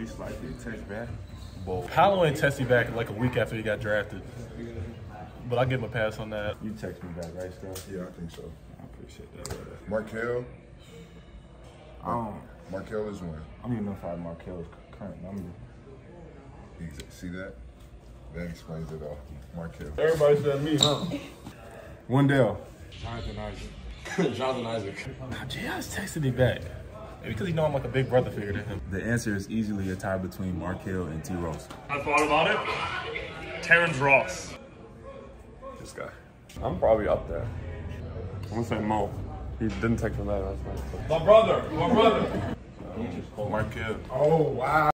least likely to take back. Holloway texted me back like a week after he got drafted. But I give him a pass on that. You text me back, right, Scott? Yeah, I think so. I appreciate that. Markelle? Markelle is one. I don't even know if I have Markelle's current number. See that? That explains it all. Markelle. Everybody said me, huh? Wendell. Jonathan Isaac. Jonathan Isaac. Nah, J.I.'s texted me back. Maybe because he know I'm like a big brother figure to him. The answer is easily a tie between Markelle and T. Ross. I thought about it. Terrence Ross. This guy. I'm probably up there. I'm gonna say Mo. He didn't take the letter. My brother. My brother. Markelle. Oh, wow.